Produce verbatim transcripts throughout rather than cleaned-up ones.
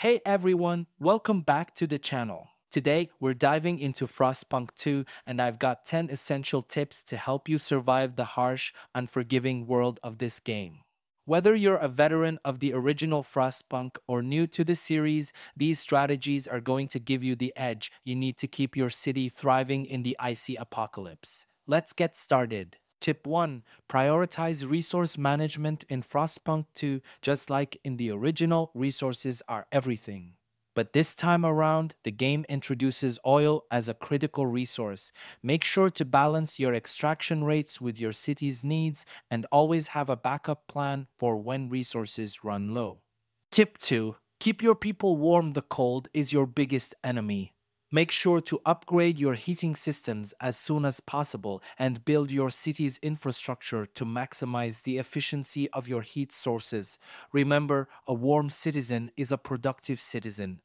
Hey everyone, welcome back to the channel. Today, we're diving into Frostpunk two, and I've got ten essential tips to help you survive the harsh, unforgiving world of this game. Whether you're a veteran of the original Frostpunk or new to the series, these strategies are going to give you the edge you need to keep your city thriving in the icy apocalypse. Let's get started. Tip one. Prioritize resource management in Frostpunk two, just like in the original, resources are everything. But this time around, the game introduces oil as a critical resource. Make sure to balance your extraction rates with your city's needs and always have a backup plan for when resources run low. Tip two. Keep your people warm. The cold is your biggest enemy. Make sure to upgrade your heating systems as soon as possible and build your city's infrastructure to maximize the efficiency of your heat sources. Remember, a warm citizen is a productive citizen.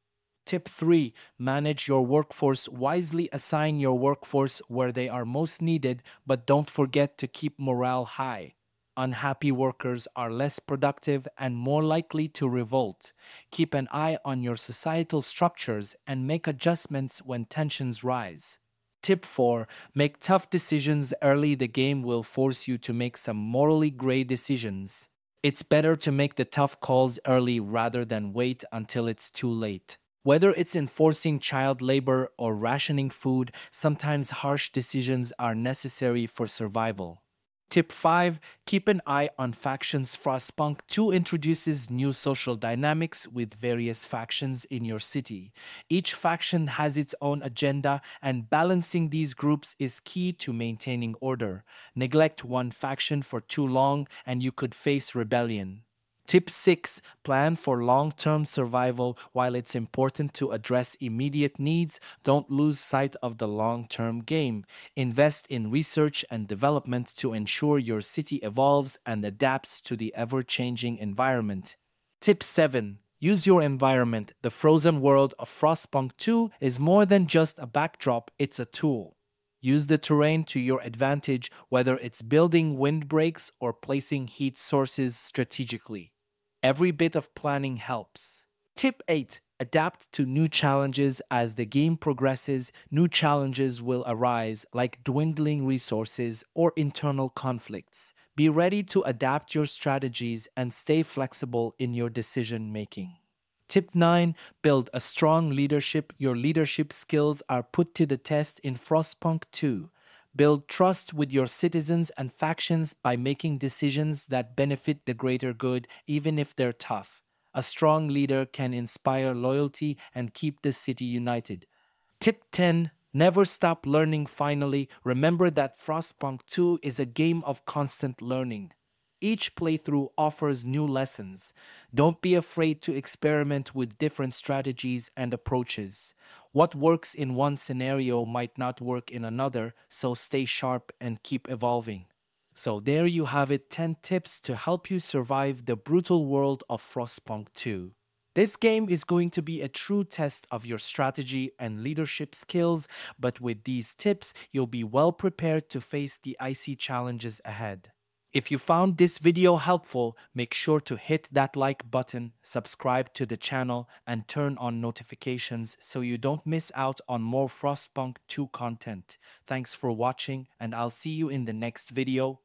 Tip three. Manage your workforce wisely. Assign your workforce where they are most needed, but don't forget to keep morale high. Unhappy workers are less productive and more likely to revolt. Keep an eye on your societal structures and make adjustments when tensions rise. Tip four. Make tough decisions early. The game will force you to make some morally gray decisions. It's better to make the tough calls early rather than wait until it's too late. Whether it's enforcing child labor or rationing food, sometimes harsh decisions are necessary for survival. Tip five. Keep an eye on factions. Frostpunk two introduces new social dynamics with various factions in your city. Each faction has its own agenda, and balancing these groups is key to maintaining order. Neglect one faction for too long, and you could face rebellion. Tip six. Plan for long-term survival. While it's important to address immediate needs, don't lose sight of the long-term game. Invest in research and development to ensure your city evolves and adapts to the ever-changing environment. Tip seven. Use your environment. The frozen world of Frostpunk two is more than just a backdrop, it's a tool. Use the terrain to your advantage, whether it's building windbreaks or placing heat sources strategically. Every bit of planning helps. Tip eight. Adapt to new challenges. As the game progresses, new challenges will arise, like dwindling resources or internal conflicts. Be ready to adapt your strategies and stay flexible in your decision-making. Tip nine. Build a strong leadership. Your leadership skills are put to the test in Frostpunk two. Build trust with your citizens and factions by making decisions that benefit the greater good, even if they're tough. A strong leader can inspire loyalty and keep the city united. Tip ten. Never stop learning. Finally, remember that Frostpunk two is a game of constant learning. Each playthrough offers new lessons. Don't be afraid to experiment with different strategies and approaches. What works in one scenario might not work in another, so stay sharp and keep evolving. So there you have it, ten tips to help you survive the brutal world of Frostpunk two. This game is going to be a true test of your strategy and leadership skills, but with these tips, you'll be well prepared to face the icy challenges ahead. If you found this video helpful, make sure to hit that like button, subscribe to the channel, and turn on notifications so you don't miss out on more Frostpunk two content. Thanks for watching, and I'll see you in the next video.